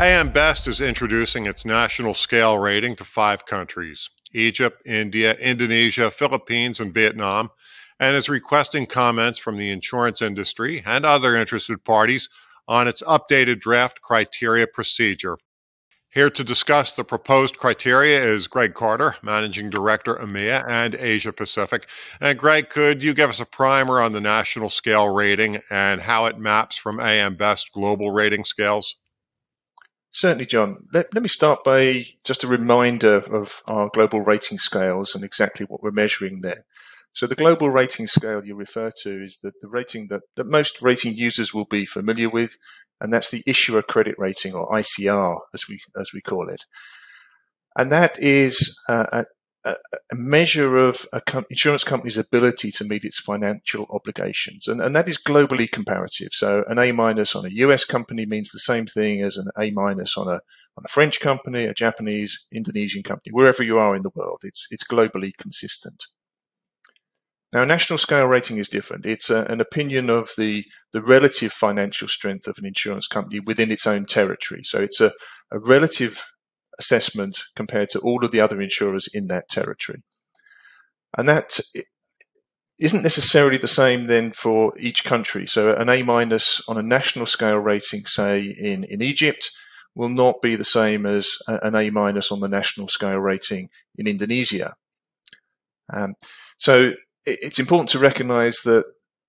AM Best is introducing its national scale rating to 5 countries, Egypt, India, Indonesia, Philippines, and Vietnam, and is requesting comments from the insurance industry and other interested parties on its updated draft criteria procedure. Here to discuss the proposed criteria is Greg Carter, Managing Director, EMEA and Asia Pacific. And Greg, could you give us a primer on the national scale rating and how it maps from AM Best global rating scales? Certainly, John. Let me start by just a reminder of our global rating scales and exactly what we're measuring there. So the global rating scale you refer to is the rating that most rating users will be familiar with, and that's the issuer credit rating, or ICR, as we call it. And that is a measure of an insurance company's ability to meet its financial obligations. And that is globally comparative. So an A- on a US company means the same thing as an A- on a French company, a Japanese, Indonesian company, wherever you are in the world. It's globally consistent. Now, a national scale rating is different. It's an opinion of the relative financial strength of an insurance company within its own territory. So it's a relative assessment compared to all of the other insurers in that territory. And that isn't necessarily the same then for each country. So an A- on a national scale rating, say, in Egypt, will not be the same as an A- on the national scale rating in Indonesia. So it's important to recognize that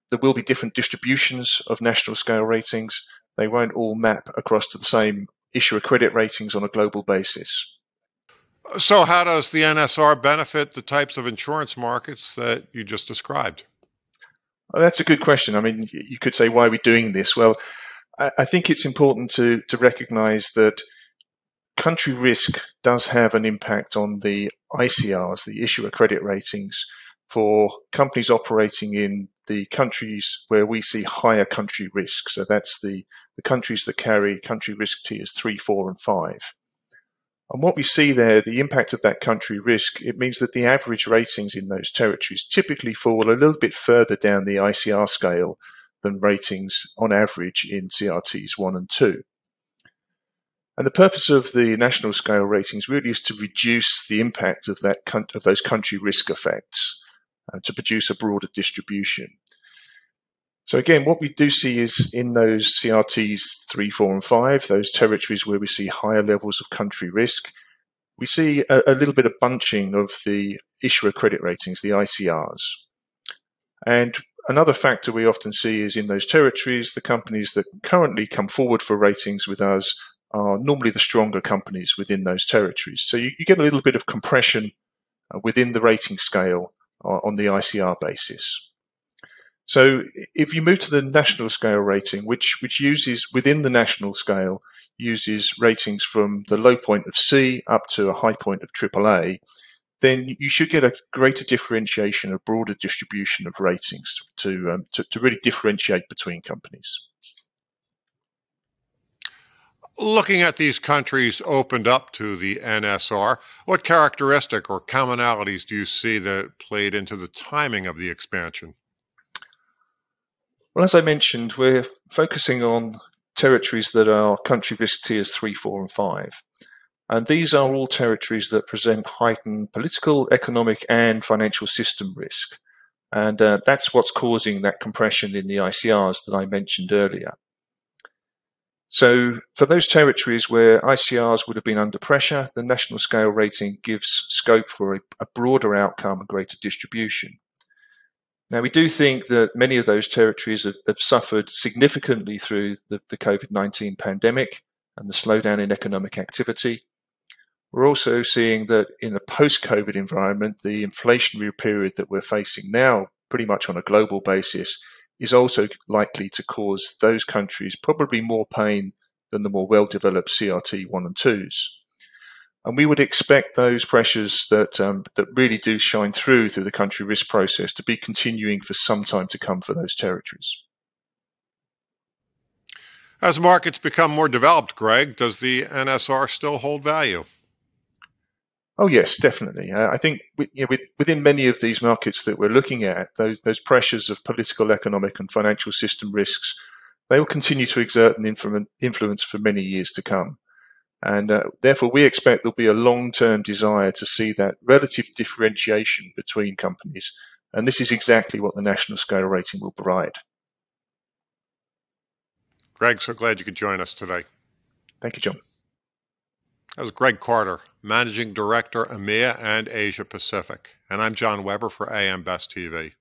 there will be different distributions of national scale ratings. They won't all map across to the same issuer credit ratings on a global basis. So how does the NSR benefit the types of insurance markets that you just described? Well, that's a good question. I mean, you could say, why are we doing this? Well, I think it's important to recognize that country risk does have an impact on the ICRs, the issuer credit ratings, for companies operating in the countries where we see higher country risk. So that's the countries that carry country risk tiers 3, 4, and 5. And what we see there, the impact of that country risk, it means that the average ratings in those territories typically fall a little bit further down the ICR scale than ratings on average in CRTs 1 and 2. And the purpose of the national scale ratings really is to reduce the impact of those country risk effects, to produce a broader distribution. So again, what we do see is in those CRTs 3, 4, and 5, those territories where we see higher levels of country risk, we see a little bit of bunching of the issuer credit ratings, the ICRs. And another factor we often see is in those territories, the companies that currently come forward for ratings with us are normally the stronger companies within those territories. So you get a little bit of compression within the rating scale on the ICR basis. So if you move to the national scale rating, which uses within the national scale, uses ratings from the low point of C up to a high point of AAA, then you should get a greater differentiation, a broader distribution of ratings to really differentiate between companies. Looking at these countries opened up to the NSR, what characteristic or commonalities do you see that played into the timing of the expansion? Well, as I mentioned, we're focusing on territories that are country risk tiers 3, 4, and 5. And these are all territories that present heightened political, economic, and financial system risk. And that's what's causing that compression in the ICRs that I mentioned earlier. So for those territories where ICRs would have been under pressure, the national scale rating gives scope for a broader outcome and greater distribution. Now, we do think that many of those territories have suffered significantly through the COVID-19 pandemic and the slowdown in economic activity. We're also seeing that in the post-COVID environment, the inflationary period that we're facing now, pretty much on a global basis, is also likely to cause those countries probably more pain than the more well-developed CRT 1 and 2s. And we would expect those pressures that really do shine through the country risk process to be continuing for some time to come for those territories. As markets become more developed, Greg, does the NSR still hold value? Oh, yes, definitely. I think within many of these markets that we're looking at, those pressures of political, economic, and financial system risks, they will continue to exert an influence for many years to come. And therefore, we expect there'll be a long-term desire to see that relative differentiation between companies. And this is exactly what the national scale rating will provide. Greg, so glad you could join us today. Thank you, John. That was Greg Carter, Managing Director, EMEA and Asia Pacific. And I'm John Weber for AM Best TV.